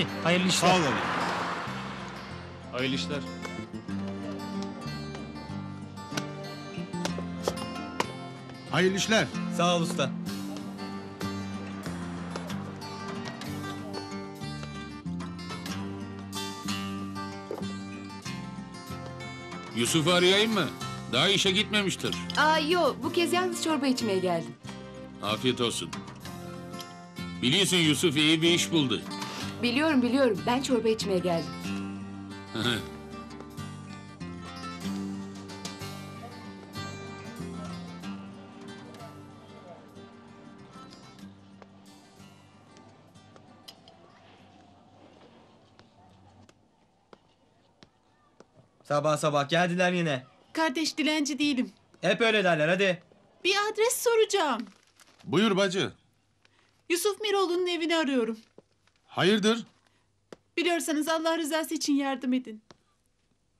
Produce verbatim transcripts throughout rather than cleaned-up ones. Hadi hayırlı işler. Sağ ol Ali. Hayırlı işler. Hayırlı işler. Sağ ol usta. Yusuf'u arayayım mı? Daha işe gitmemiştir. Aa yo, bu kez yalnız çorba içmeye geldim. Afiyet olsun. Biliyorsun Yusuf iyi bir iş buldu. Biliyorum biliyorum, ben çorba içmeye geldim. Sabah sabah geldiler yine. Kardeş dilenci değilim. Hep öyle derler hadi. Bir adres soracağım. Buyur bacı. Yusuf Miroğlu'nun evini arıyorum. Hayırdır? Biliyorsanız Allah rızası için yardım edin.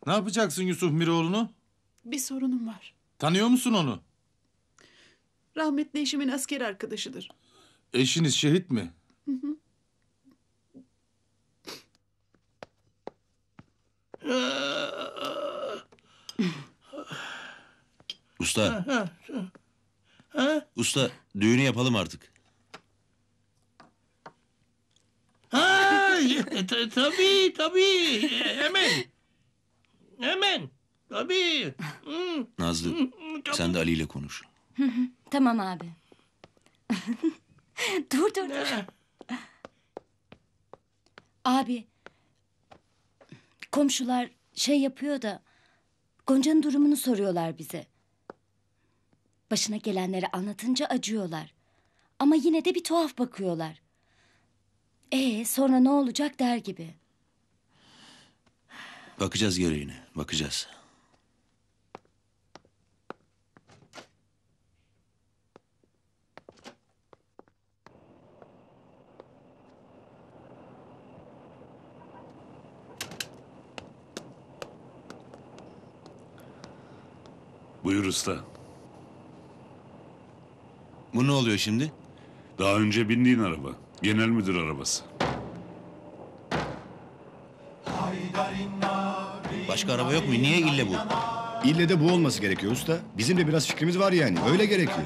Ne yapacaksın Yusuf Miroğlu'nu? Bir sorunum var. Tanıyor musun onu? Rahmetli eşimin asker arkadaşıdır. Eşiniz şehit mi? Hı hı. Usta. Ha? Usta düğünü yapalım artık. Ha, tabii tabii hemen. Hemen. Tabii. Nazlı tabii. Sen de Ali ile konuş. Tamam abi. Dur dur dur. Abi. Komşular şey yapıyor da Gonca'nın durumunu soruyorlar bize. Başına gelenleri anlatınca acıyorlar. Ama yine de bir tuhaf bakıyorlar. Ee sonra ne olacak der gibi. Bakacağız gereğine, bakacağız. Buyur usta. Bu ne oluyor şimdi? Daha önce bindiğin araba. Genel müdür arabası. Başka araba yok mu? Niye ille bu? İlle de bu olması gerekiyor usta. Bizim de biraz fikrimiz var yani. Öyle gerekiyor.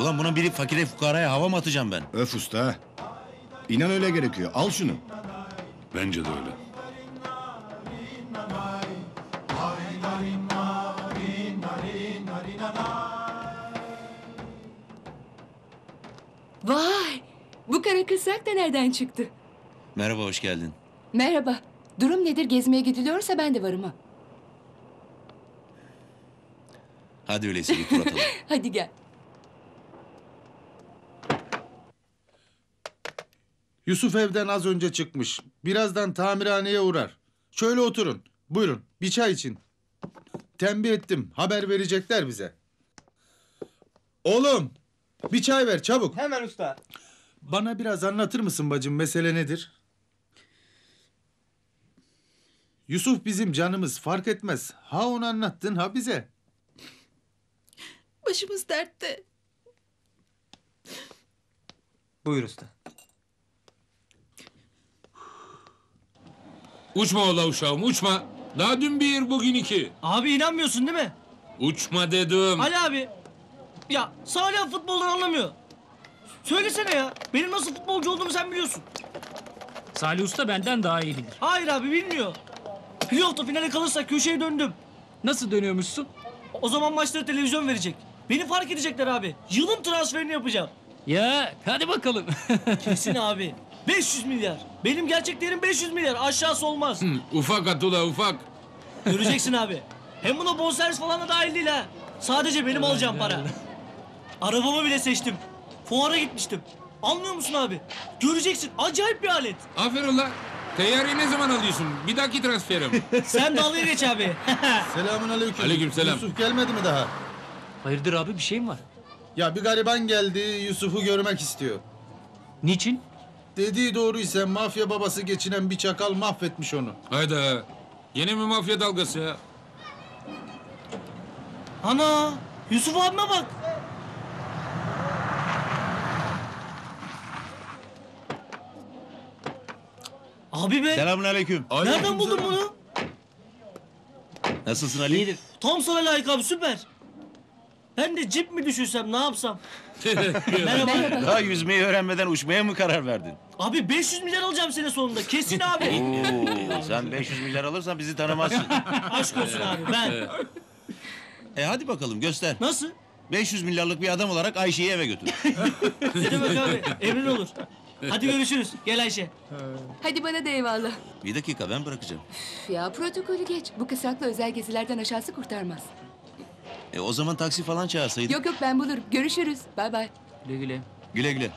Ulan buna biri fakire fukaraya hava mı atacağım ben? Öf usta. İnan öyle gerekiyor. Al şunu. Bence de öyle. Vay! Bu kara kısrak da nereden çıktı? Merhaba, hoş geldin. Merhaba. Durum nedir? Gezmeye gidiliyorsa ben de varım ha. Hadi öyleyse bir tur atalım. Hadi gel. Yusuf evden az önce çıkmış. Birazdan tamirhaneye uğrar. Şöyle oturun. Buyurun, bir çay için. Tembih ettim, haber verecekler bize. Oğlum! Bir çay ver çabuk. Hemen usta. Bana biraz anlatır mısın bacım, mesele nedir? Yusuf bizim canımız, fark etmez. Ha onu anlattın ha bize. Başımız dertte. Buyur usta. Uçma ola uşağım uçma. Daha dün bir bugün iki. Abi inanmıyorsun değil mi? Uçma dedim. Ali abi. Ya Salih futboldan anlamıyor. Söylesene ya. Benim nasıl futbolcu olduğumu sen biliyorsun. Salih Usta benden daha iyi bilir. Hayır abi bilmiyor. Playoff'ta finale kalırsak köşeye döndüm. Nasıl dönüyormuşsun? O zaman maçları televizyon verecek. Beni fark edecekler abi. Yılın transferini yapacağım. Ya hadi bakalım. Kesin abi. beş yüz milyar. Benim gerçek değerim beş yüz milyar. Aşağısı olmaz. Hı, ufak at ula ufak. Göreceksin abi. Hem buna bonservis falan da dahil değil ha. Sadece benim alacağım para. Arabamı bile seçtim. Fuara gitmiştim. Anlıyor musun abi? Göreceksin acayip bir alet. Aferin lan. Teyariyi ne zaman alıyorsun? Bir dahaki transferim. Sen dalga geç abi. Selamun aleyküm. Aleyküm selam. Yusuf gelmedi mi daha? Hayırdır abi bir şey mi var? Ya bir gariban geldi Yusuf'u görmek istiyor. Niçin? Dediği doğruysa mafya babası geçinen bir çakal mahvetmiş onu. Hayda. Yeni mi mafya dalgası ya? Ana! Yusuf abime bak! Abi be! Selamünaleyküm. Nereden buldun bunu? Nasılsın Ali? İyidir. Tam sana layık abi, süper. Ben de cip mi düşünsem, ne yapsam? Merhaba. Daha yüzmeyi öğrenmeden uçmaya mı karar verdin? Abi beş yüz milyar alacağım sene sonunda, kesin abi. Oo, sen beş yüz milyar alırsan bizi tanımazsın. Aşk olsun abi, ben. E hadi bakalım, göster. Nasıl? beş yüz milyarlık bir adam olarak Ayşe'yi eve götür. Ne demek abi, emrin olur. Hadi görüşürüz, gel Ayşe. Hadi bana da eyvallah. Bir dakika, ben bırakacağım. Üf ya, protokolü geç. Bu kısaklı özel gezilerden aşağısı kurtarmaz. E o zaman taksi falan çağırsaydın. Yok yok, ben bulurum. Görüşürüz. Bay bay. Güle güle. Güle güle.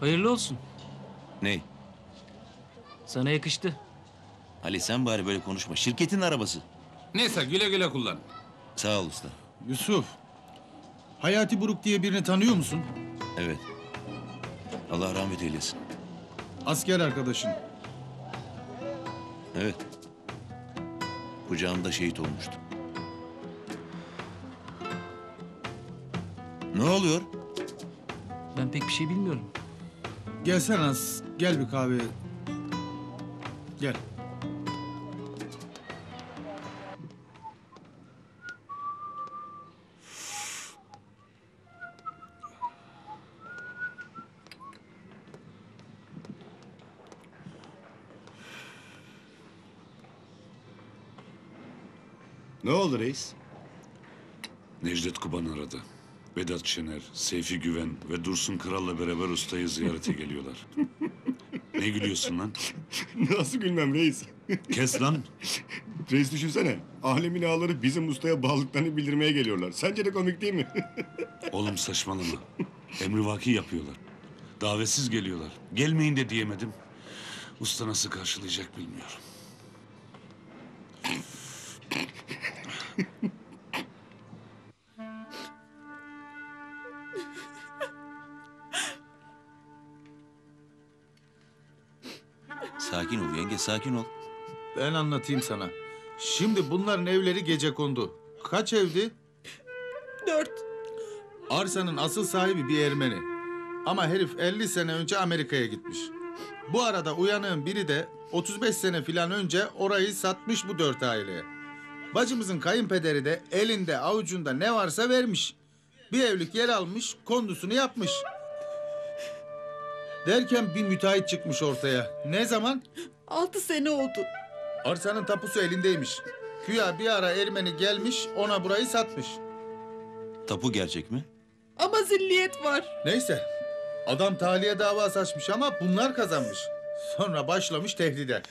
Hayırlı olsun. Ney? Sana yakıştı. Ali sen bari böyle konuşma. Şirketin arabası. Neyse, güle güle kullan. Sağ ol usta. Yusuf. Hayati Buruk diye birini tanıyor musun? Evet. Allah rahmet eylesin. Asker arkadaşın. Evet. Kucağımda şehit olmuştu. Ne oluyor? Ben pek bir şey bilmiyorum. Gelsene az, gel bir kahve. Gel. Ne oldu reis? Necdet Kuban aradı. Vedat Şener, Seyfi Güven ve Dursun Kral'la beraber ustayı ziyarete geliyorlar. Ne gülüyorsun lan? Nasıl gülmem reis? Kes lan! Reis düşünsene, alemin ağaları bizim ustaya bağlılıklarını bildirmeye geliyorlar. Sence de komik değil mi? Oğlum saçmalama. Emrivaki yapıyorlar. Davetsiz geliyorlar. Gelmeyin de diyemedim. Usta nasıl karşılayacak bilmiyorum. Sakin ol yenge, sakin ol. Ben anlatayım sana. Şimdi bunların evleri gecekondu. Kaç evdi? Dört. Arsanın asıl sahibi bir Ermeni. Ama herif elli sene önce Amerika'ya gitmiş. Bu arada uyanığın biri de otuz beş sene filan önce orayı satmış bu dört aileye. Bacımızın kayınpederi de elinde avucunda ne varsa vermiş. Bir evlilik yer almış, kondusunu yapmış. Derken bir müteahhit çıkmış ortaya. Ne zaman? Altı sene oldu. Arsanın tapusu elindeymiş. Güya bir ara Ermeni gelmiş, ona burayı satmış. Tapu gerçek mi? Ama zilliyet var. Neyse, adam tahliye davası açmış ama bunlar kazanmış. Sonra başlamış tehdide.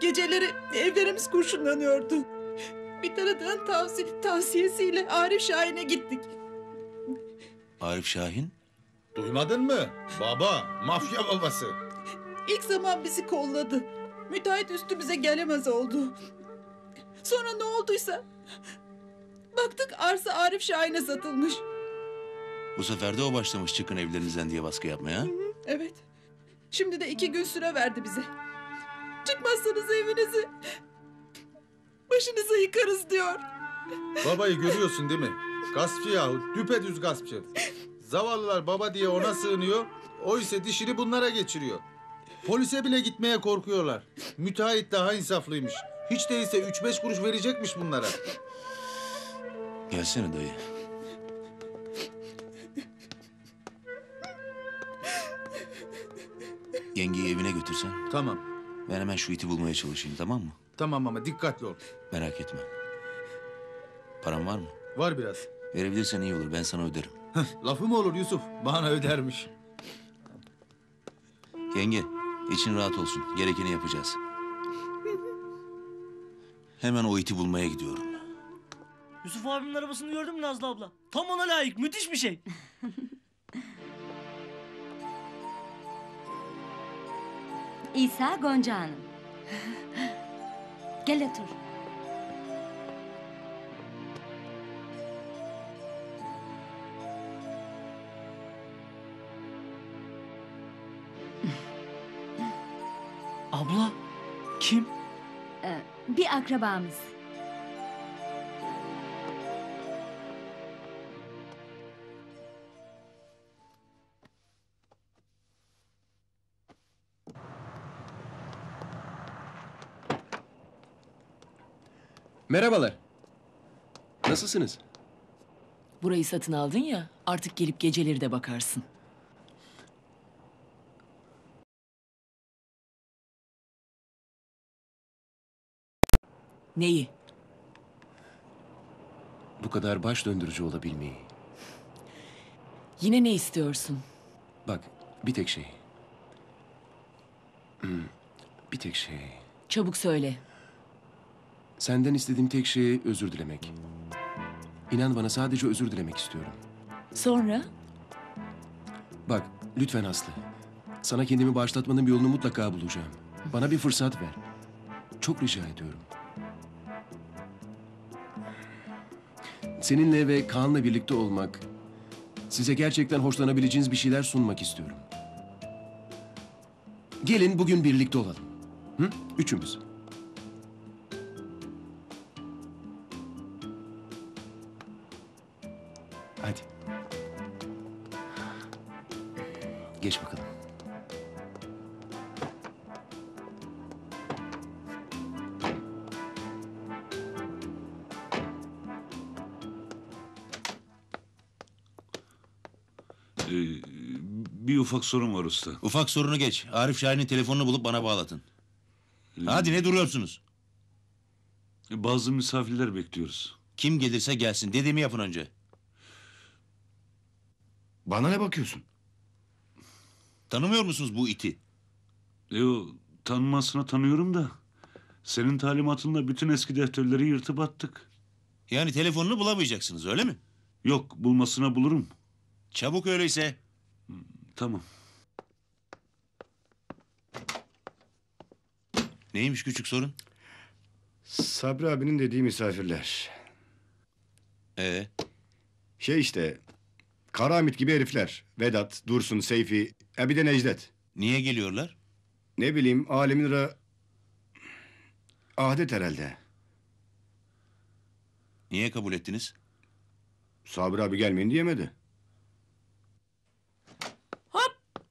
Geceleri evlerimiz kurşunlanıyordu. Bir tanıdığın tavsi tavsiyesiyle Arif Şahin'e gittik. Arif Şahin? Duymadın mı? Baba, mafya babası. İlk zaman bizi kolladı. Müteahhit üstümüze gelemez oldu. Sonra ne olduysa... baktık arsa Arif Şahin'e satılmış. Bu sefer de o başlamış çıkın evlerinizden diye baskı yapmaya. Hı hı, evet. Şimdi de iki gün süre verdi bize. Çıkmazsanız evinizi başınıza yıkarız diyor. Babayı görüyorsun değil mi? Gaspçı yahu, düpedüz gaspçı. Zavallılar baba diye ona sığınıyor, o ise dişini bunlara geçiriyor. Polise bile gitmeye korkuyorlar. Müteahhit daha insaflıymış. Hiç değilse üç beş kuruş verecekmiş bunlara. Gelsene dayı. Yengeyi evine götürsen. Tamam. Ben hemen şu iti bulmaya çalışayım, tamam mı? Tamam ama dikkatli ol. Merak etme. Paran var mı? Var biraz. Verebilirsen iyi olur, ben sana öderim. Lafı mı olur Yusuf? Bana ödermiş. Yenge, için rahat olsun. Gerekeni yapacağız. Hemen o iti bulmaya gidiyorum. Yusuf abimin arabasını gördün mü Nazlı abla? Tam ona layık, müthiş bir şey. İsa Gonca Hanım. Gel otur. Abla, kim? Ee, bir akrabamız. Merhabalar. Nasılsınız? Burayı satın aldın ya, artık gelip geceleri de bakarsın. Neyi? Bu kadar baş döndürücü olabilmeyi. Yine ne istiyorsun? Bak, bir tek şey. Hmm, bir tek şey. Çabuk söyle. Senden istediğim tek şey özür dilemek. İnan bana, sadece özür dilemek istiyorum. Sonra? Bak, lütfen Aslı. Sana kendimi bağışlatmanın bir yolunu mutlaka bulacağım. Bana bir fırsat ver. Çok rica ediyorum. Seninle ve Kaan'la birlikte olmak, size gerçekten hoşlanabileceğiniz bir şeyler sunmak istiyorum. Gelin bugün birlikte olalım. Hı? Üçümüz. Hadi. Geç bakalım. Bir ufak sorun var usta. Ufak sorunu geç. Arif Şahin'in telefonunu bulup bana bağlatın. Ee, Hadi ne duruyorsunuz? Bazı misafirler bekliyoruz. Kim gelirse gelsin. Dediğimi yapın önce. Bana ne bakıyorsun? Tanımıyor musunuz bu iti? Yo, tanımasına tanıyorum da. Senin talimatınla bütün eski defterleri yırtıp attık. Yani telefonunu bulamayacaksınız öyle mi? Yok, bulmasına bulurum. Çabuk öyleyse. Tamam. Neymiş küçük sorun? Sabri abinin dediği misafirler. Ee? Şey işte, Kara Hamit gibi herifler. Vedat, Dursun, Seyfi, e bir de Necdet. Niye geliyorlar? Ne bileyim, alemin ra... adet herhalde. Niye kabul ettiniz? Sabri abi gelmeyin diyemedi.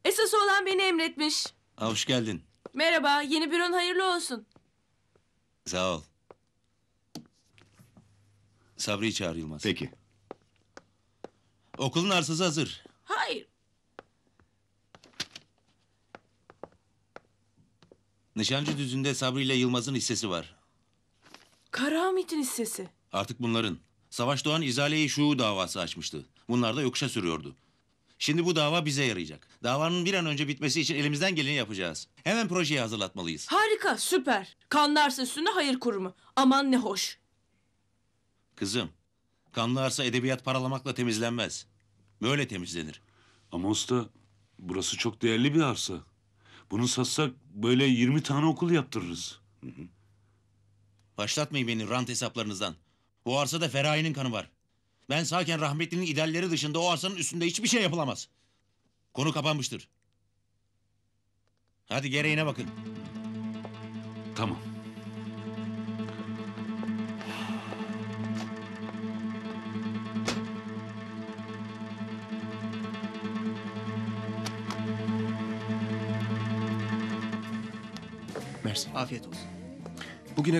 Esas olan beni emretmiş. Ha, hoş geldin. Merhaba, yeni büron hayırlı olsun. Sağ ol. Sabri'yi çağır Yılmaz. Peki. Okulun arsası hazır. Hayır. Nişancı düzünde Sabri ile Yılmaz'ın hissesi var. Kara Hamit'in hissesi. Artık bunların. Savaş Doğan izale-i şuu davası açmıştı. Bunlar da yokuşa sürüyordu. Şimdi bu dava bize yarayacak. Davanın bir an önce bitmesi için elimizden geleni yapacağız. Hemen projeyi hazırlatmalıyız. Harika, süper. Kanlı Arsa üstünde hayır kurumu. Aman ne hoş. Kızım, kanlı arsa edebiyat paralamakla temizlenmez. Böyle temizlenir. Ama usta, burası çok değerli bir arsa. Bunu satsak böyle yirmi tane okul yaptırırız. Hı hı. Başlatmayın beni rant hesaplarınızdan. Bu arsada Feraye'nin kanı var. Ben sağken rahmetlinin idealleri dışında o arsanın üstünde hiçbir şey yapılamaz. Konu kapanmıştır. Hadi gereğine bakın. Tamam. Mersi. Afiyet olsun. Bugüne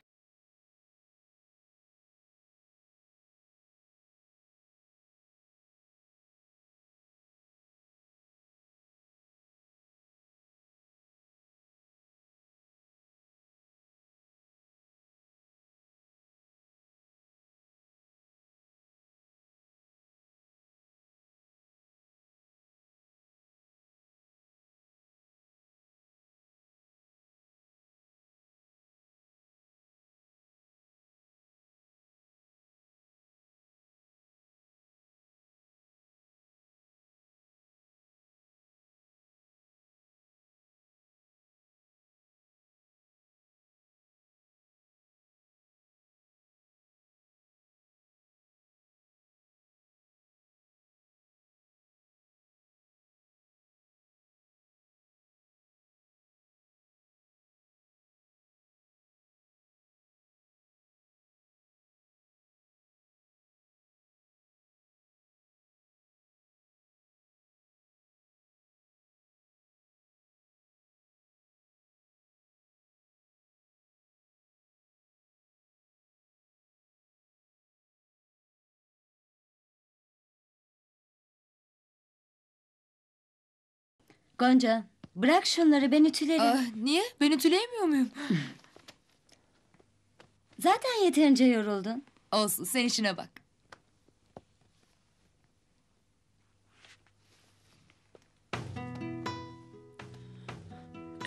Gonca, bırak şunları, ben ütülerim. Aa, niye? Ben ütüleyemiyor muyum? Zaten yeterince yoruldun. Olsun, sen işine bak.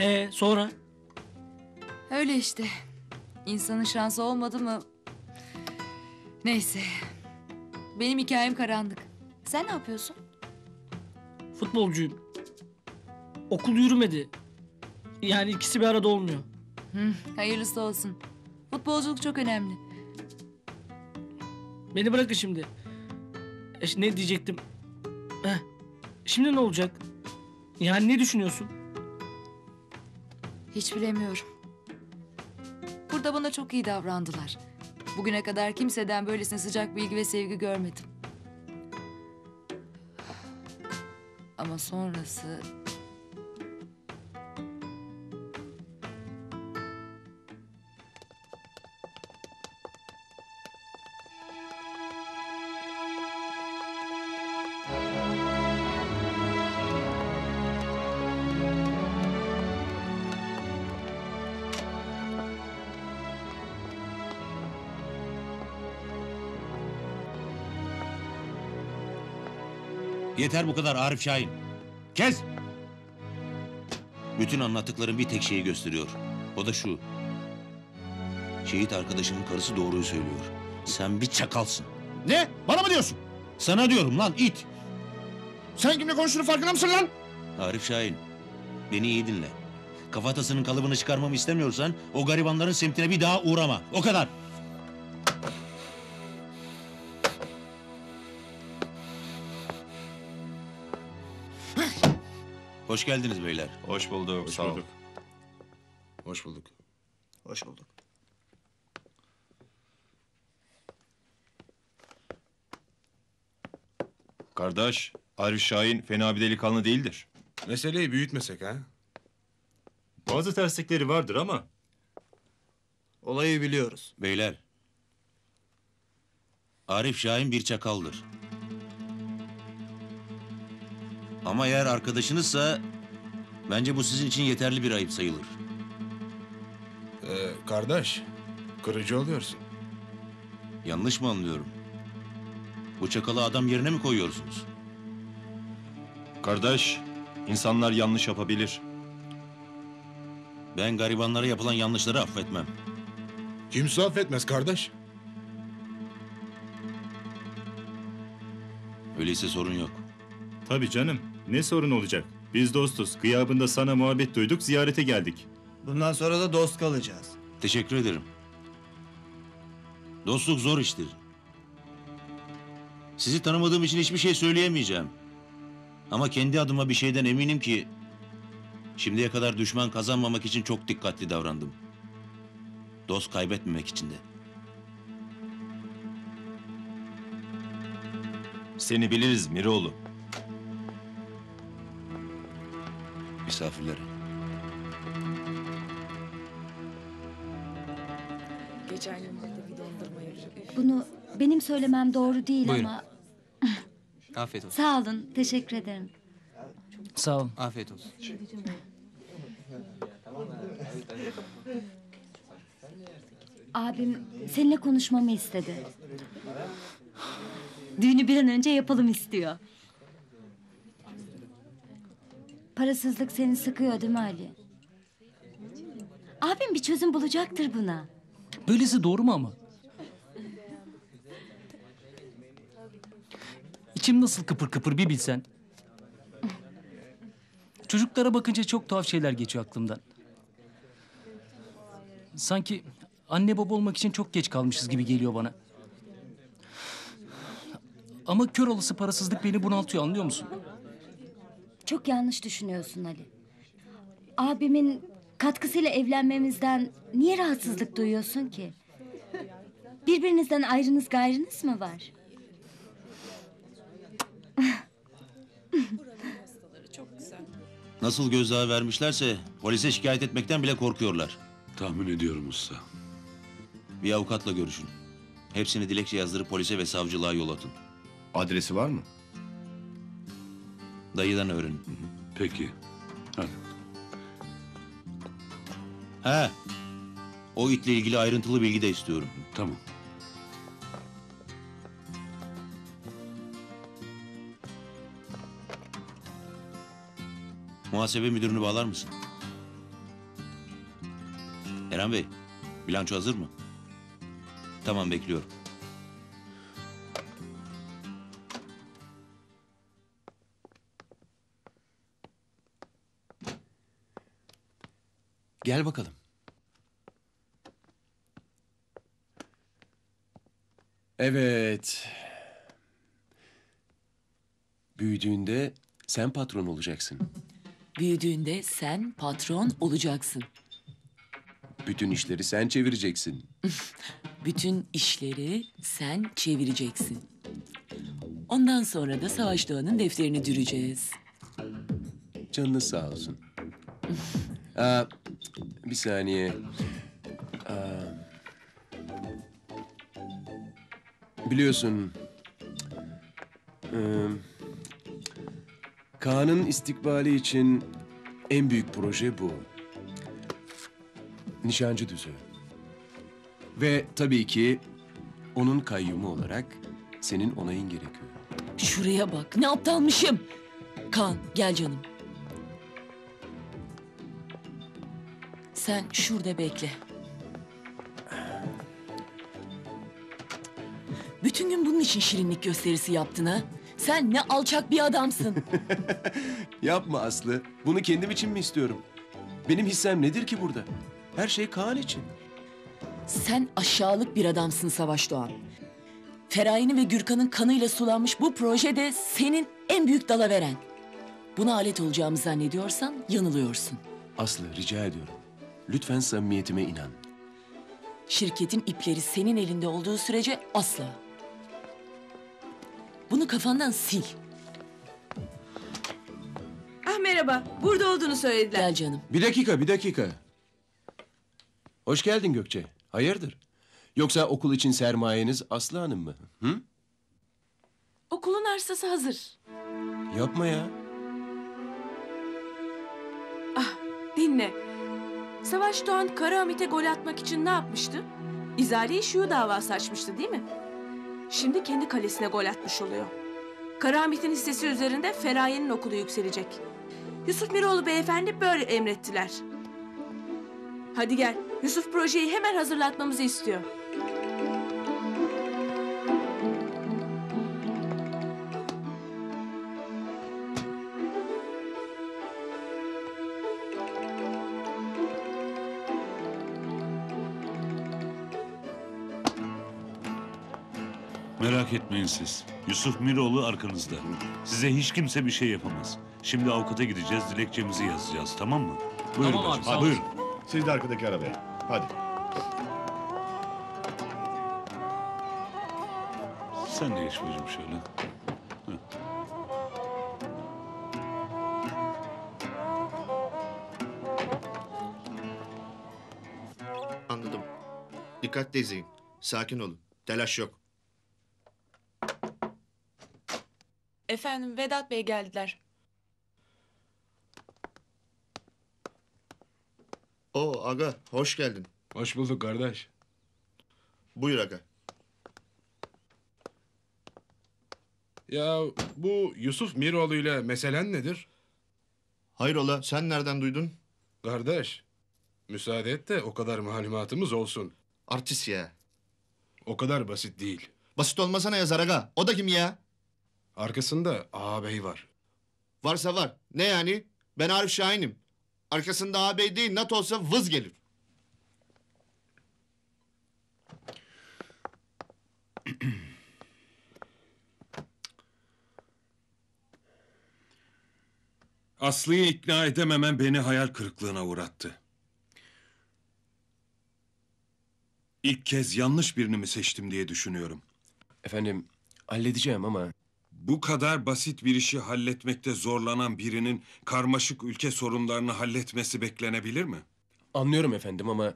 Ee, sonra? Öyle işte. İnsanın şansı olmadı mı? Neyse. Benim hikayem karanlık. Sen ne yapıyorsun? Futbolcuyum. Okul yürümedi. Yani ikisi bir arada olmuyor. Hı, hayırlısı olsun. Futbolculuk çok önemli. Beni bırakın şimdi. E, ne diyecektim? Heh. Şimdi ne olacak? Yani ne düşünüyorsun? Hiç bilemiyorum. Burada bana çok iyi davrandılar. Bugüne kadar kimseden böylesine sıcak bilgi ve sevgi görmedim. Ama sonrası... Yeter bu kadar Arif Şahin. Kes! Bütün anlattıkların bir tek şeyi gösteriyor. O da şu. Şehit arkadaşımın karısı doğruyu söylüyor. Sen bir çakalsın. Ne? Bana mı diyorsun? Sana diyorum lan it. Sen kimle konuştuğunun farkında mısın lan? Arif Şahin, beni iyi dinle. Kafatasının kalıbını çıkarmamı istemiyorsan o garibanların semtine bir daha uğrama. O kadar. Hoş geldiniz beyler. Hoş bulduk. Hoş bulduk. Hoş bulduk. Hoş bulduk. Kardeş, Arif Şahin fena bir delikanlı değildir. Meseleyi büyütmesek ha? Bazı terslikleri vardır ama... Olayı biliyoruz. Beyler... Arif Şahin bir çakaldır. Ama eğer arkadaşınızsa... bence bu sizin için yeterli bir ayıp sayılır. Ee, kardeş, kırıcı oluyorsun. Yanlış mı anlıyorum? Bu çakalı adam yerine mi koyuyorsunuz? Kardeş, insanlar yanlış yapabilir. Ben garibanlara yapılan yanlışları affetmem. Kimse affetmez kardeş. Öyleyse sorun yok. Tabii canım. Ne sorun olacak? Biz dostuz. Gıyabında sana muhabbet duyduk, ziyarete geldik. Bundan sonra da dost kalacağız. Teşekkür ederim. Dostluk zor iştir. Sizi tanımadığım için hiçbir şey söyleyemeyeceğim. Ama kendi adıma bir şeyden eminim ki... şimdiye kadar düşman kazanmamak için çok dikkatli davrandım. Dost kaybetmemek için de. Seni biliriz Miroğlu. Misafirlere. Bunu benim söylemem doğru değil. Buyurun. Ama... Afiyet olsun. Sağ olun, teşekkür ederim. Sağ olun. Afiyet olsun. Abim seninle konuşmamı istedi. Düğünü bir an önce yapalım istiyor. Parasızlık seni sıkıyor değil mi Ali? Abim bir çözüm bulacaktır buna. Böylesi doğru mu ama? İçim nasıl kıpır kıpır bir bilsen. Çocuklara bakınca çok tuhaf şeyler geçiyor aklımdan. Sanki anne baba olmak için çok geç kalmışız gibi geliyor bana. Ama kör olası parasızlık beni bunaltıyor, anlıyor musun? Çok yanlış düşünüyorsun Ali. Abimin katkısıyla evlenmemizden niye rahatsızlık duyuyorsun ki? Birbirinizden ayrınız gayrınız mı var? Nasıl gözdağı vermişlerse polise şikayet etmekten bile korkuyorlar. Tahmin ediyorum usta. Bir avukatla görüşün. Hepsini dilekçe yazdırıp polise ve savcılığa yol atın. Adresi var mı? Dayıdan öğrenin. Peki. He. O itle ilgili ayrıntılı bilgi de istiyorum. Tamam. Muhasebe müdürünü bağlar mısın? Eren Bey, bilanço hazır mı? Tamam, bekliyorum. Gel bakalım. Evet. Büyüdüğünde sen patron olacaksın. Büyüdüğünde sen patron olacaksın. Bütün işleri sen çevireceksin. Bütün işleri sen çevireceksin. Ondan sonra da Savaş Doğan'ın defterini düreceğiz. Canınız sağ olsun. Aa, bir saniye. Aa, biliyorsun... E, Kaan'ın istikbali için en büyük proje bu. Nişancı düzü. Ve tabii ki onun kayyumu olarak senin onayın gerekiyor. Şuraya bak, ne aptalmışım. Kaan, gel canım. Sen şurada bekle. Bütün gün bunun için şirinlik gösterisi yaptın ha? Sen ne alçak bir adamsın. Yapma Aslı. Bunu kendim için mi istiyorum? Benim hissem nedir ki burada? Her şey Kaan için. Sen aşağılık bir adamsın Savaş Doğan. Feraye'nin ve Gürkan'ın kanıyla sulanmış bu projede senin en büyük dalaveren. Buna alet olacağımı zannediyorsan yanılıyorsun. Aslı, rica ediyorum. Lütfen samimiyetime inan. Şirketin ipleri senin elinde olduğu sürece asla. Bunu kafandan sil. Ah merhaba, burada olduğunu söylediler. Gel canım. Bir dakika, bir dakika. Hoş geldin Gökçe. Hayırdır? Yoksa okul için sermayeniz Aslı Hanım mı? Hı? Okulun arsası hazır. Yapma ya. Ah, dinle. Savaş Doğan Kara Hamit'e gol atmak için ne yapmıştı? İzale-i Şiu davası açmıştı değil mi? Şimdi kendi kalesine gol atmış oluyor. Kara Hamit'in hissesi üzerinde Feraye'nin okulu yükselecek. Yusuf Miroğlu beyefendi böyle emrettiler. Hadi gel. Yusuf projeyi hemen hazırlatmamızı istiyor. Merak etmeyin siz. Yusuf Miroğlu arkanızda. Size hiç kimse bir şey yapamaz. Şimdi avukata gideceğiz, dilekçemizi yazacağız, tamam mı? Buyurun tamam bacım, abi, ha, buyurun. Siz de arkadaki arabaya. Hadi. Sen de geç bacım şöyle. Heh. Anladım. Dikkatle izleyin. Sakin olun. Telaş yok. Efendim, Vedat Bey geldiler. Oo aga, hoş geldin. Hoş bulduk kardeş. Buyur aga. Ya bu Yusuf Miroğlu ile meselen nedir? Hayrola, sen nereden duydun? Kardeş, müsaade et de o kadar malumatımız olsun. Artist ya. O kadar basit değil. Basit olmasana yazar aga, o da kim ya? Arkasında ağabey var. Varsa var, ne yani? Ben Arif Şahin'im. Arkasında ağabey değil, NATO olsa vız gelir. Aslı'yı ikna edememen beni hayal kırıklığına uğrattı. İlk kez yanlış birini mi seçtim diye düşünüyorum. Efendim, halledeceğim ama... Bu kadar basit bir işi halletmekte zorlanan birinin karmaşık ülke sorunlarını halletmesi beklenebilir mi? Anlıyorum efendim ama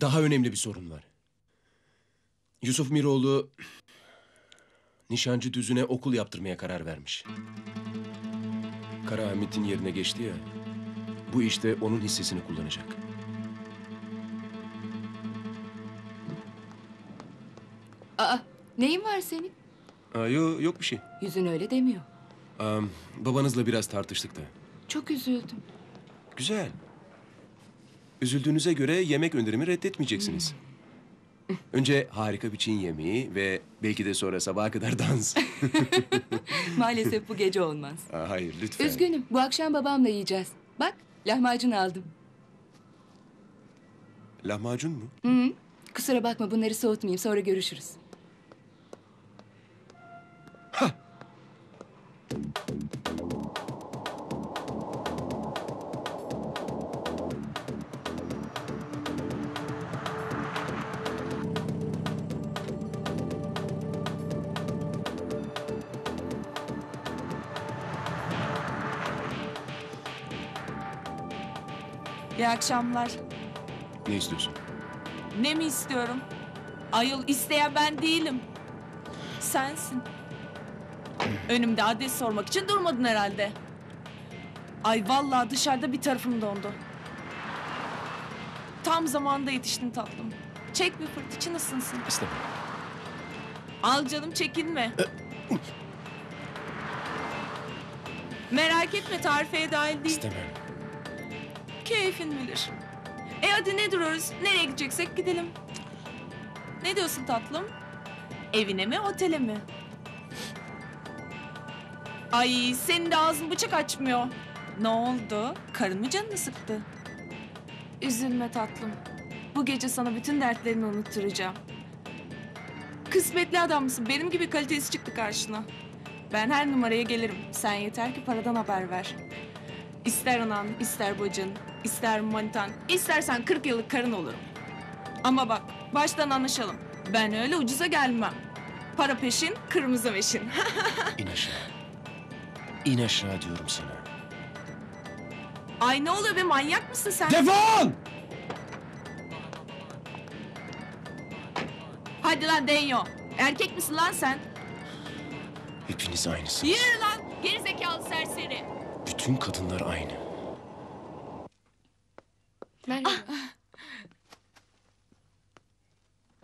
daha önemli bir sorun var. Yusuf Miroğlu Nişancı Düzü'ne okul yaptırmaya karar vermiş. Kara Hamit'in yerine geçti ya, bu işte onun hissesini kullanacak. Aa, neyin var senin? Aa, yo, yok bir şey. Yüzün öyle demiyor. Aa, babanızla biraz tartıştık da. Çok üzüldüm. Güzel. Üzüldüğünüze göre yemek önerimi reddetmeyeceksiniz. Hmm. Önce harika bir Çin yemeği ve belki de sonra sabaha kadar dans. Maalesef bu gece olmaz. Aa, hayır, lütfen. Üzgünüm, bu akşam babamla yiyeceğiz. Bak, lahmacun aldım. Lahmacun mu? Hı-hı. Kusura bakma, bunları soğutmayayım. Sonra görüşürüz. Ha. İyi akşamlar. Ne istiyorsun? Ne mi istiyorum? Ayol, isteyen ben değilim. Sensin. Önümde adres sormak için durmadın herhalde. Ay vallahi dışarıda bir tarafım dondu. Tam zamanında yetiştin tatlım. Çek bir fırt için ısınsın. İstemem. Al canım, çekinme. Merak etme, tarifeye dahil değil. İstemem. Keyfin bilir. E hadi ne duruyoruz? Nereye gideceksek gidelim. Ne diyorsun tatlım? Evine mi, otele mi? Ay senin de ağzın bıçak açmıyor. Ne oldu? Karın mı canını sıktı? Üzülme tatlım. Bu gece sana bütün dertlerini unutturacağım. Kısmetli adamsın. Benim gibi kalitesi çıktı karşına. Ben her numaraya gelirim. Sen yeter ki paradan haber ver. İster anan, ister bacın, ister manitan, istersen kırk yıllık karın olurum. Ama bak, baştan anlaşalım. Ben öyle ucuza gelmem. Para peşin, kırmızı meşin. İn aşağı. İn aşağı diyorum sana. Ay ne oluyor be, manyak mısın sen? Defol! Hadi lan Denyo. Erkek misin lan sen? Hepiniz aynısınız. Yürü lan, gerizekalı serseri. Bütün kadınlar aynı. Merhaba. Ah.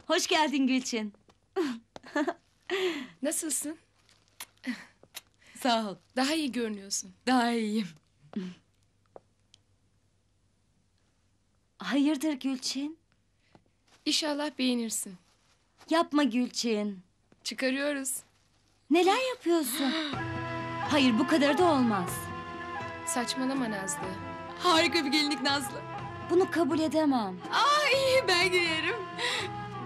Hoş geldin Gülçin. Nasılsın? Sağ ol. Daha iyi görünüyorsun. Daha iyiyim. Hayırdır Gülçin? İnşallah beğenirsin. Yapma Gülçin. Çıkarıyoruz. Neler yapıyorsun? Hayır, bu kadar da olmaz. Saçmalama Nazlı. Harika bir gelinlik Nazlı. Bunu kabul edemem. Aa iyi, ben giyerim.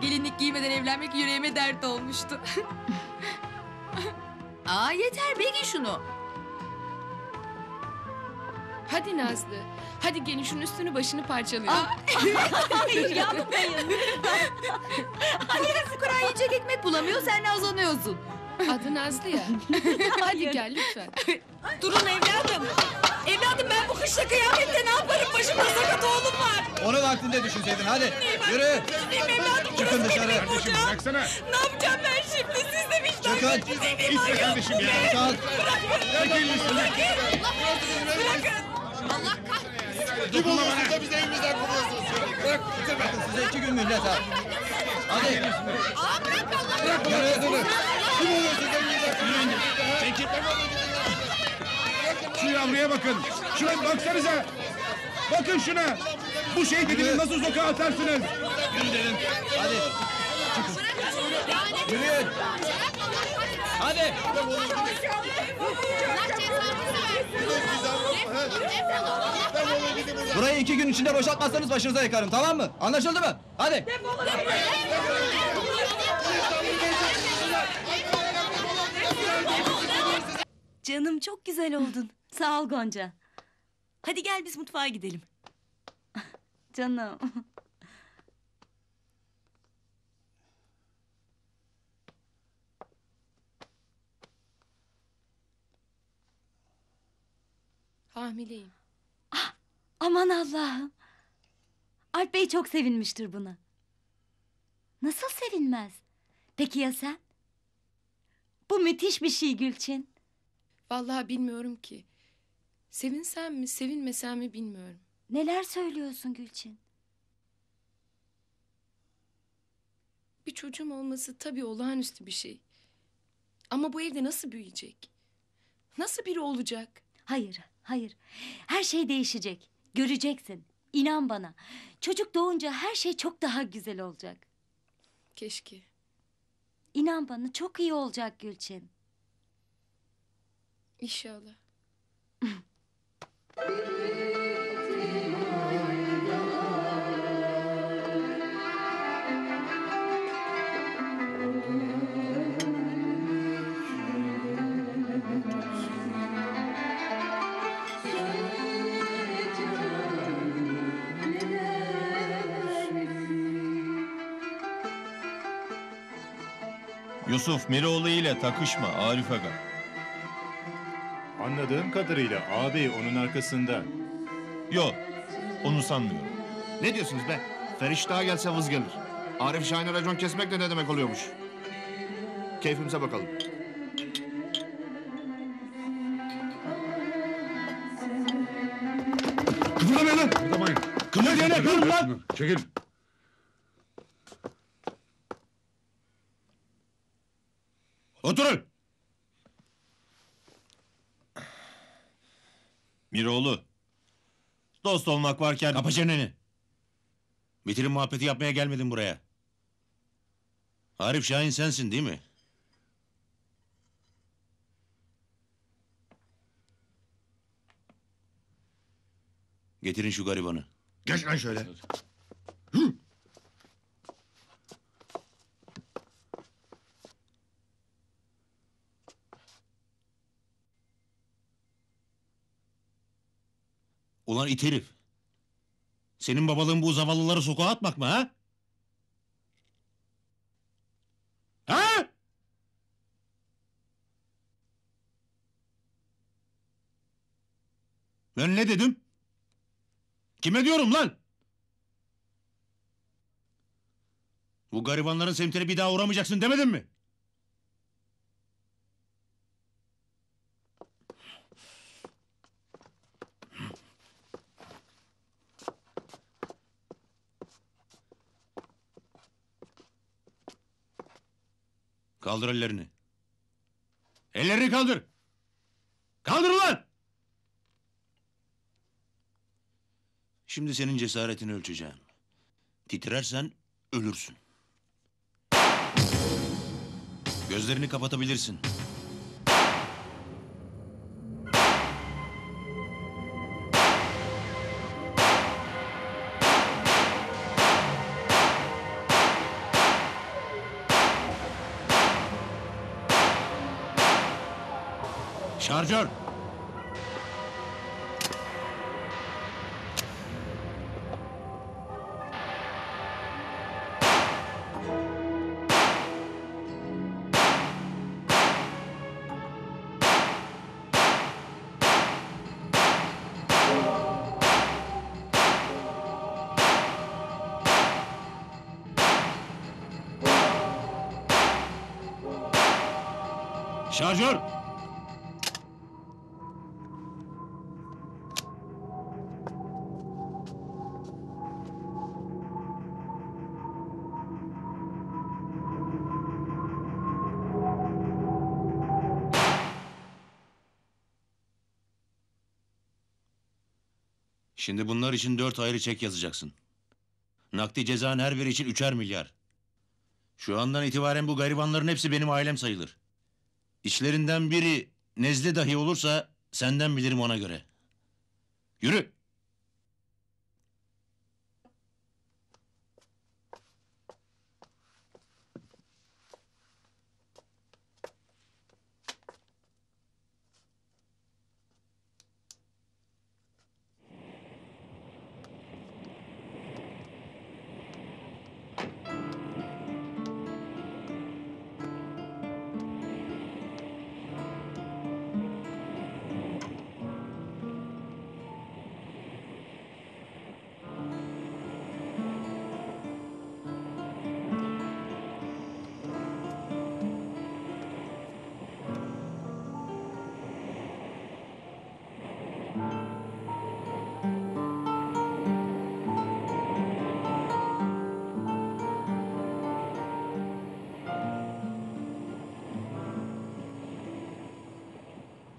Gelinlik giymeden evlenmek yüreğime dert olmuştu. Aa yeter be, giy şunu. Hadi Nazlı. Hadi gelin şunun üstünü başını parçalayalım. Hayır yapmayın. Hayır, Kur'an yiyecek ekmek bulamıyor, sen nazlanıyorsun. Adı Nazlı ya. Hadi gel lütfen. Durun evladım. Evladım ben bu kışla kıyafetle ne yaparım? Başımda sakat oğlum var. Onu vaktinde düşünseydin hadi. Ben yürü. Evladım, çıkın dışarı. Kardeşim bıraksana. Ne yapacağım ben şimdi? Siz de vicdan. Çıkın. Git kardeşim ya. Bırakın. Bırakın. Bırakın. Allah kahretsin. Kim oluyorsunuz da bizi evimizden kovuyorsunuz? Bırak. Size iki gün mühlet ha. Hadi. Aa bırak Allah. Bırak. Yaraya durun. Kim oluyorsunuz da evimizden kovuyorsunuz? Çekil. Şu yavruya bakın. Şuna baksanıza. Bakın şuna. Bu şey dediniz nasıl sokağa atarsınız? Yürü dedim. Hadi. Çıkın. Yürüyün. Hadi. Burayı iki gün içinde boşaltmazsanız başınıza yakarım, tamam mı? Anlaşıldı mı? Hadi. Canım çok güzel oldun. Sağ ol Gonca. Hadi gel biz mutfağa gidelim. Canım. Hamileyim. Ah, aman Allah'ım. Alp Bey çok sevinmiştir buna. Nasıl sevinmez? Peki ya sen? Bu müthiş bir şey Gülçin. Vallahi bilmiyorum ki. Sevinsem mi, sevinmesem mi bilmiyorum. Neler söylüyorsun Gülçin? Birçok çocuğum olması tabii olağanüstü bir şey. Ama bu evde nasıl büyüyecek? Nasıl biri olacak? Hayır, hayır. Her şey değişecek. Göreceksin. İnan bana. Çocuk doğunca her şey çok daha güzel olacak. Keşke. İnan bana çok iyi olacak Gülçin. İnşallah. Yusuf Miroğlu ile takışma Arif Aga. Anladığım kadarıyla ağabey onun arkasında. Yok, onu sanmıyorum. Ne diyorsunuz be? Feriştah'a gelse vız gelir. Arif Şahin'e racon kesmek de ne demek oluyormuş? Keyfimize bakalım. Kıpırdamayın lan! Kıpırdamayın! Kıpırdamayın lan! Kıpırdamayın lan! Çekil! Oturun! Miroğlu, dost olmak varken... Kapa çeneni! Bitirin muhabbeti yapmaya gelmedin buraya. Arif Şahin sensin değil mi? Getirin şu garibanı. Geç lan şöyle! Hı. Ulan it herif! Senin babalığın bu zavallıları sokağa atmak mı ha? Ha? Ben ne dedim? Kime diyorum lan? Bu garibanların semtine bir daha uğramayacaksın demedim mi? Kaldır ellerini. Ellerini kaldır. Kaldır ulan! Şimdi senin cesaretini ölçeceğim. Titrersen ölürsün. Gözlerini kapatabilirsin. Şarjör! Şarjör! Şimdi bunlar için dört ayrı çek yazacaksın. Nakdi cezan her biri için üçer milyar. Şu andan itibaren bu garibanların hepsi benim ailem sayılır. İçlerinden biri nezle dahi olursa senden bilirim ona göre. Yürü!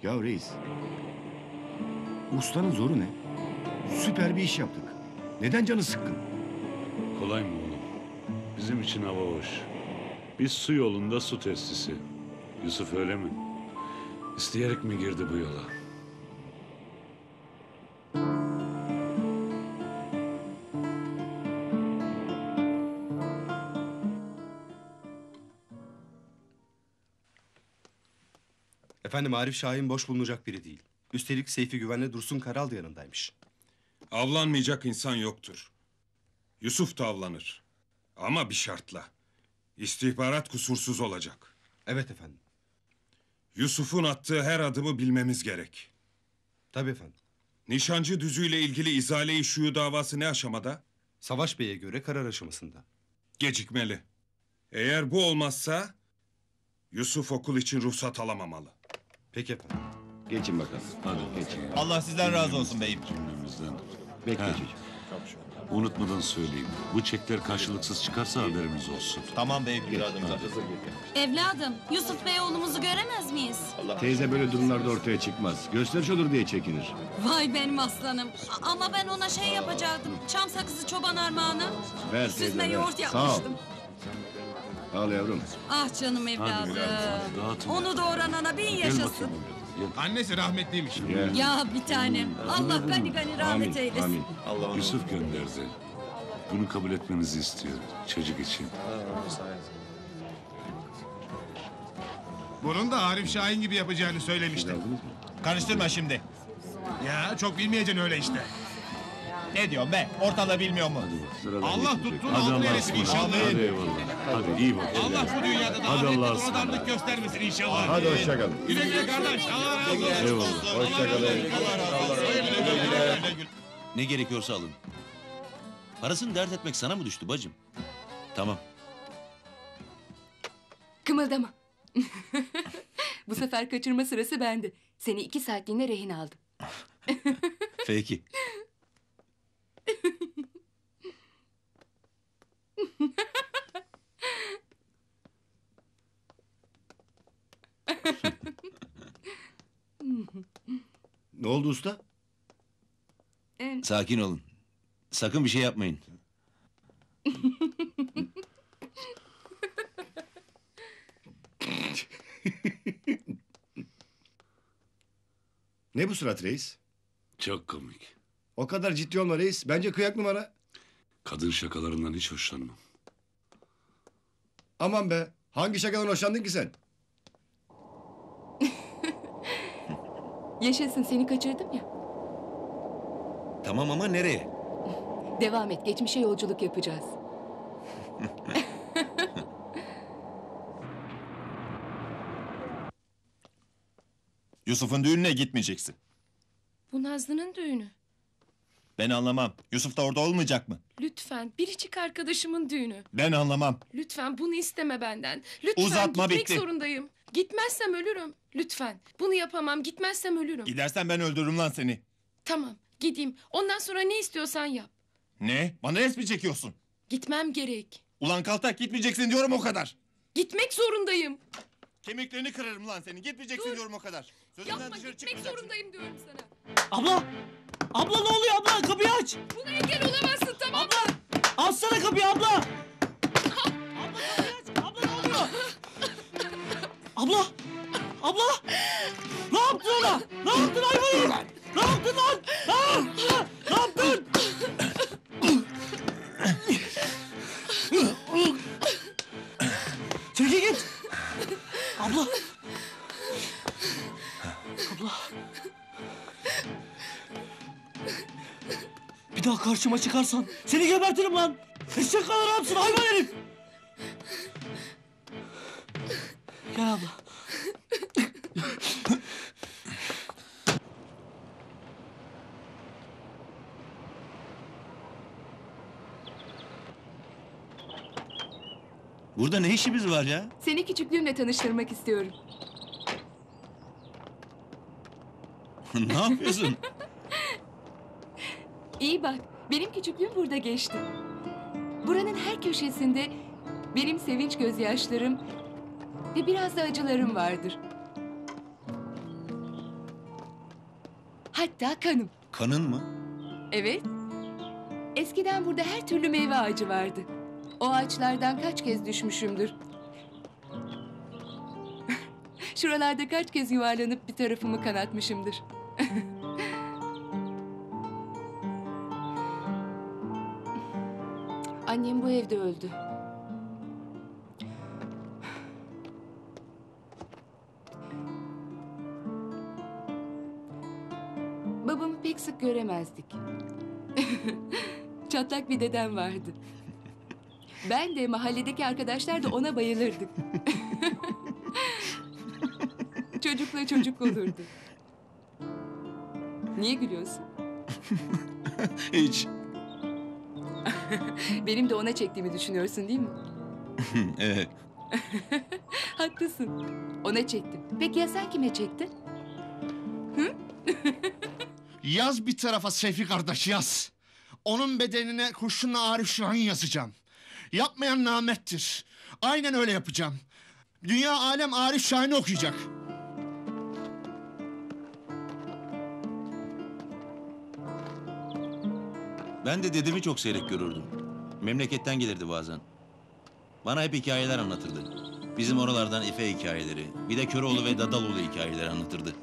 Ya reis, ustanın zoru ne? Süper bir iş yaptık. Neden canı sıkkın? Kolay mı oğlum? Bizim için hava hoş. Biz su yolunda su testisi. Yusuf öyle mi? İsteyerek mi girdi bu yola? Efendim, Arif Şahin boş bulunacak biri değil. Üstelik Seyfi Güven'le Dursun Kral da yanındaymış. Avlanmayacak insan yoktur. Yusuf da avlanır. Ama bir şartla. İstihbarat kusursuz olacak. Evet efendim. Yusuf'un attığı her adımı bilmemiz gerek. Tabii efendim. Nişancı düzüyle ilgili izale-i şuyu davası ne aşamada? Savaş Bey'e göre karar aşamasında. Gecikmeli. Eğer bu olmazsa Yusuf okul için ruhsat alamamalı. Peki efendim. Geçin bakalım. Hadi geçin. Allah sizden razı olsun beyim. Cümlemizden. Bekle çocuğum. Unutmadan söyleyeyim. Bu çekler karşılıksız çıkarsa haberimiz olsun. Tamam beyim. Evladım, Yusuf Bey oğlumuzu göremez miyiz? Teyze böyle durumlarda ortaya çıkmaz. Gösteriş olur diye çekinir. Vay benim aslanım. A ama ben ona şey yapacaktım. Çam sakızı çoban armağanı. Ver teyze. Süzme yoğurt yapmıştım. Al yavrum. Ah canım evladım. Onu doğuran ana bin yaşasın. Annesi rahmetliymiş. Ya, ya bir tanem. Allah gani gani rahmet amin, eylesin. Amin. Allah Yusuf gönderdi. Bunu kabul etmenizi istiyor çocuk için. Bunun da Arif Şahin gibi yapacağını söylemişti. Karıştırma şimdi. Ya çok bilmeyeceksin öyle işte. Ne diyorsun be? Ortalığı bilmiyor mu? Hadi, Allah tuttuğunu altına eylesin inşallah. Hadi, hadi iyi bak. Allah bu dünyada da ahirette donadarlık göstermesin inşallah. Hadi hoşçakalın. Güle güle kardeş. Allah razı olsun. Eyvallah. Hoşçakalın. Ne gerekiyorsa alın. Parasını dert etmek sana mı düştü bacım? Tamam. Kımıldama. Bu sefer kaçırma sırası bende. Seni iki saatliğine rehin aldım. Peki. Ne oldu usta? Ee... Sakin olun. Sakın bir şey yapmayın. Ne bu surat reis? Çok komik. O kadar ciddi olma reis. Bence kıyak numara. Kadın şakalarından hiç hoşlanmam. Aman be. Hangi şakadan hoşlandın ki sen? Yaşasın, seni kaçırdım ya. Tamam ama nereye? Devam et, geçmişe yolculuk yapacağız. Yusuf'un düğününe gitmeyeceksin. Bu Nazlı'nın düğünü. Ben anlamam. Yusuf da orada olmayacak mı? Lütfen, biricik arkadaşımın düğünü. Ben anlamam. Lütfen bunu isteme benden. Lütfen uzatma, gitmek bitti. Zorundayım. Gitmezsem ölürüm. Lütfen. Bunu yapamam. Gitmezsem ölürüm. Gidersen ben öldürürüm lan seni. Tamam, gideyim. Ondan sonra ne istiyorsan yap. Ne? Bana es mi çekiyorsun? Gitmem gerek. Ulan kaltak, gitmeyeceksin diyorum o kadar. Gitmek zorundayım. Kemiklerini kırarım lan seni. Gitmeyeceksin dur diyorum o kadar. Sözümden yapma, dışarı gitmek zorundayım diyorum sana. Abla! Abla ne oluyor abla? Kapıyı aç! Buna engel olamazsın, tamam mı? Abla! Açsana kapıyı abla! Abla kapıyı aç! Abla ne oluyor? Abla! Abla! Ne yaptın ona? Ne yaptın hayvanı? Ne yaptın lan? Ne yaptın? Çekil git! Abla! Abla! Bir daha karşıma çıkarsan seni gebertirim lan! Eşek kadar hapsin hayvan herif! Gel abla. Burada ne işimiz var ya? Seni küçüklüğümle tanıştırmak istiyorum. Ne yapıyorsun? İyi bak, benim küçüklüğüm burada geçti. Buranın her köşesinde benim sevinç gözyaşlarım ve biraz da acılarım vardır. Hatta kanım. Kanın mı? Evet. Eskiden burada her türlü meyve ağacı vardı. O ağaçlardan kaç kez düşmüşümdür. Şuralarda kaç kez yuvarlanıp bir tarafımı kanatmışımdır. Annem bu evde öldü. Babamı pek sık göremezdik. Çatlak bir dedem vardı. Ben de mahalledeki arkadaşlar da ona bayılırdık. Çocukla çocuk olurdu. Niye gülüyorsun? Hiç. Benim de ona çektiğimi düşünüyorsun değil mi? Evet. Haklısın. Ona çektim. Peki ya sen kime çektin? Hı? Yaz bir tarafa Seyfi kardeş, yaz. Onun bedenine kurşunla Arif Şahin yazacağım. Yapmayan namettir. Aynen öyle yapacağım. Dünya alem Arif Şahin'i okuyacak. Ben de dedemi çok seyrek görürdüm. Memleketten gelirdi bazen. Bana hep hikayeler anlatırdı. Bizim oralardan Efe hikayeleri, bir de Köroğlu ve Dadaloğlu hikayeleri anlatırdı.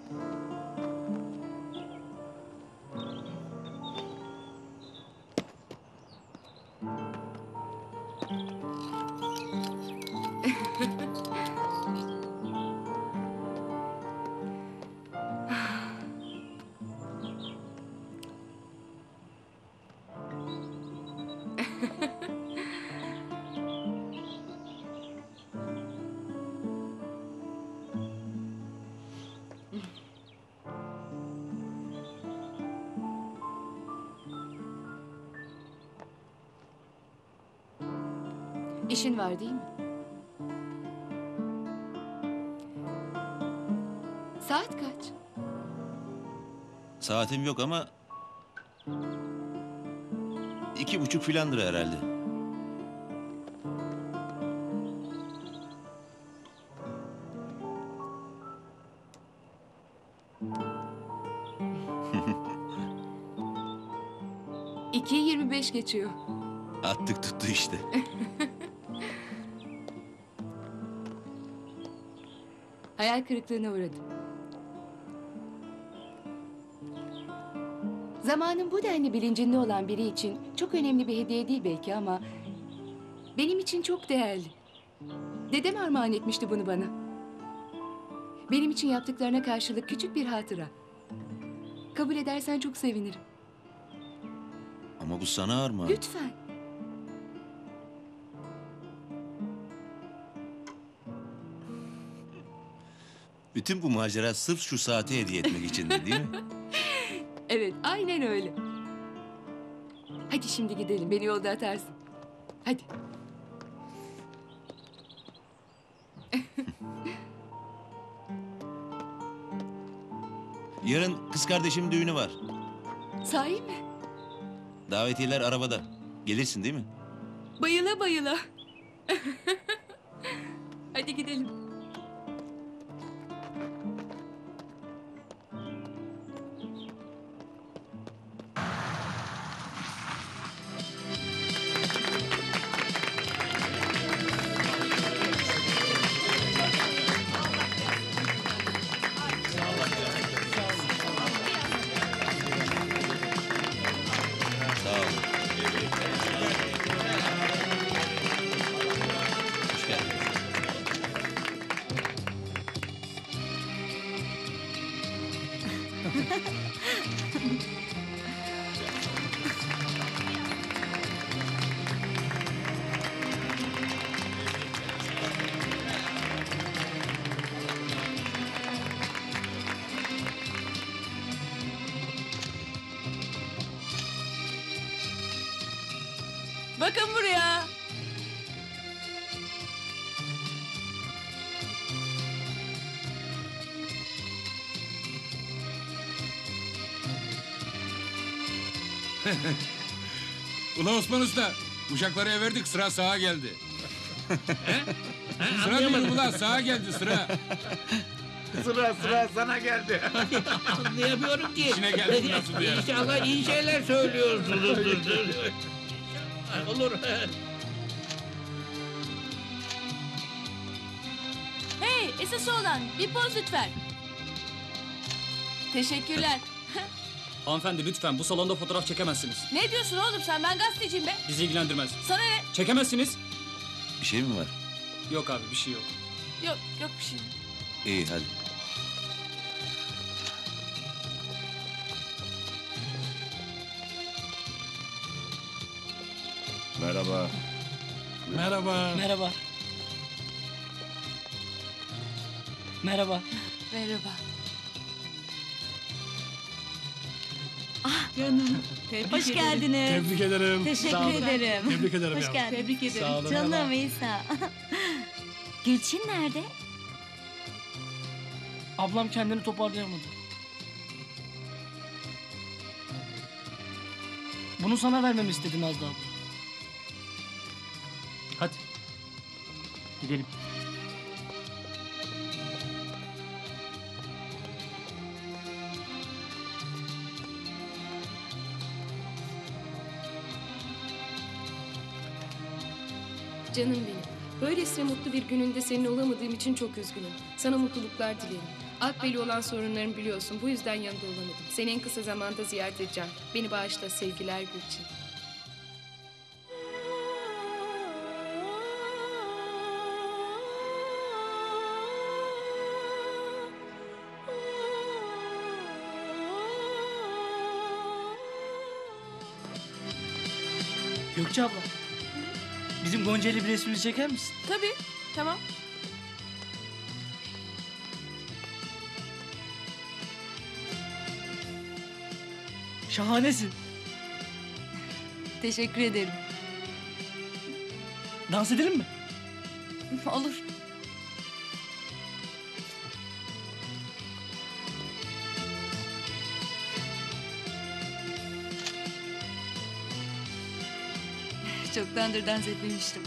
İşin var değil mi? Saat kaç? Saatim yok ama... iki buçuk filandır herhalde. İkiyi yirmi beş geçiyor. Attık tuttu işte. Hayal kırıklığına uğradım. Zamanın bu denli bilincinde olan biri için çok önemli bir hediye değil belki ama... benim için çok değerli. Dedem armağan etmişti bunu bana. Benim için yaptıklarına karşılık küçük bir hatıra. Kabul edersen çok sevinirim. Ama bu sana armağan. Lütfen. Bütün bu macera sırf şu saati hediye etmek içindi değil mi? Evet, aynen öyle. Hadi şimdi gidelim, beni yolda atarsın. Hadi. Yarın kız kardeşim düğünü var. Sahi mi? Davetiyeler arabada. Gelirsin değil mi? Bayıla bayıla. Hadi gidelim. Bakın buraya. Ulan Osman Usta, uşakları everdik, sıra sağa geldi. Sıra değil ulan, sağa geldi sıra. Sıra sıra sana geldi. Anlayamıyorum ki. İçine geldi nasıl diye. İnşallah iyi şeyler söylüyorsunuz. Olur. Hey esas olan bir poz lütfen. Teşekkürler. Hanımefendi lütfen bu salonda fotoğraf çekemezsiniz. Ne diyorsun oğlum sen, ben gazeteciyim be. Bizi ilgilendirmez. Sana ne? Çekemezsiniz. Bir şey mi var? Yok abi bir şey yok. Yok yok bir şey. İyi hadi. Merhaba. Merhaba. Merhaba. Merhaba. Merhaba. Ah canım. Tebrik Hoş ederim. geldiniz. Tebrik ederim. Teşekkür ederim. Tebrik ederim. Hoş geldin. Tebrik ederim. Sağ olun. Canım İsa. Gülçin nerede? Ablam kendini toparlayamadı. Bunu sana vermemi istedi Nazlı abla. Hadi. Gidelim. Canım benim, böylesine mutlu bir gününde senin olamadığım için çok üzgünüm. Sana mutluluklar dilerim. Alp Bey'le olan sorunlarını biliyorsun, bu yüzden yanında olamadım. Seni en kısa zamanda ziyaret edeceğim. Beni bağışla, sevgiler Gülçin. Gökçe abla, bizim Gonca ile bir resmimizi çeker misin? Tabii, tamam. Şahanesin. Teşekkür ederim. Dans edelim mi? Olur. Çoktandır dans etmemiştim.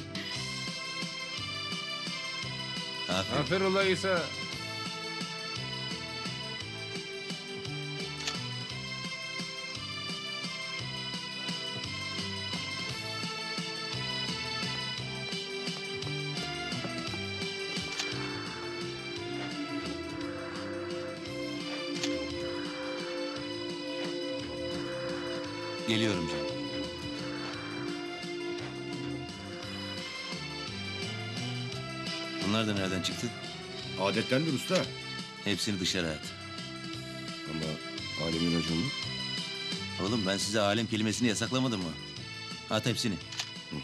Aferin. Aferin olaysa. Geliyorum canım. Bunlar da nereden çıktı? Adettendir usta. Hepsini dışarı at. Ama alemin acı olur. Oğlum ben size alem kelimesini yasaklamadım mı? At hepsini. Hı hı.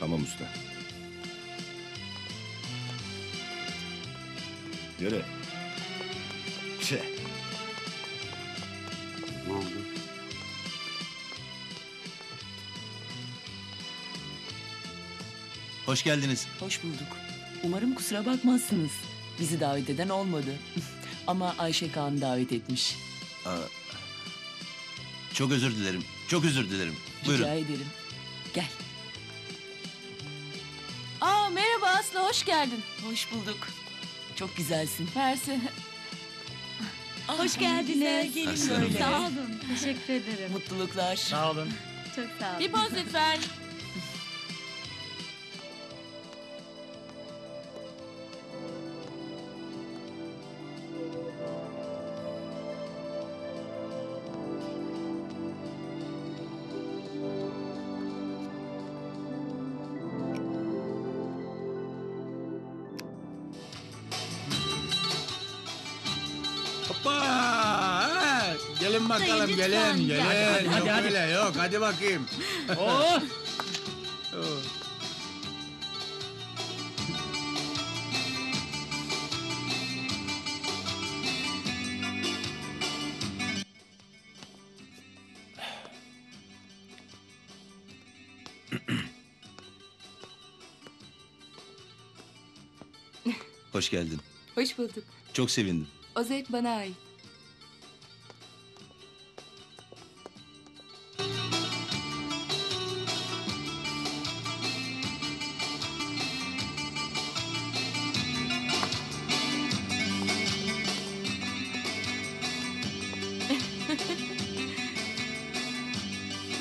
Tamam usta. Yere. Çe. Ne oldu? Hoş geldiniz. Hoş bulduk. Umarım kusura bakmazsınız. Bizi davet eden olmadı. Ama Ayşe Kaan'ı davet etmiş. Aa, çok özür dilerim. Çok özür dilerim. Buyurun. Rica ederim. Gel. Aa, merhaba Aslı, hoş geldin. Hoş bulduk. Çok güzelsin. Mersi. Hoş geldiniz. Gelin böyle. Sağ olun. Teşekkür ederim. Mutluluklar. Sağ olun. Çok sağ olun. Bir poz lütfen. Bakalım gelin, gelin. Hadi, hadi, yok hadi. Öyle, yok. Hadi bakayım. Oh. Hoş geldin. Hoş bulduk. Çok sevindim. O zevk bana ait.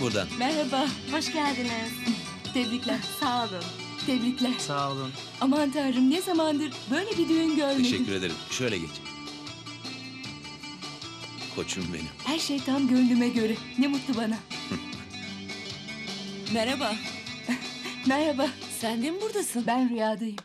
buradan. Merhaba. Hoş geldiniz. Tebrikler. Sağ olun. Tebrikler. Sağ olun. Aman Tanrım, ne zamandır böyle bir düğün görmedim. Teşekkür ederim. Şöyle geç. Koçum benim. Her şey tam gönlüme göre. Ne mutlu bana. Merhaba. Merhaba. Sen de mi buradasın? Ben rüyadayım.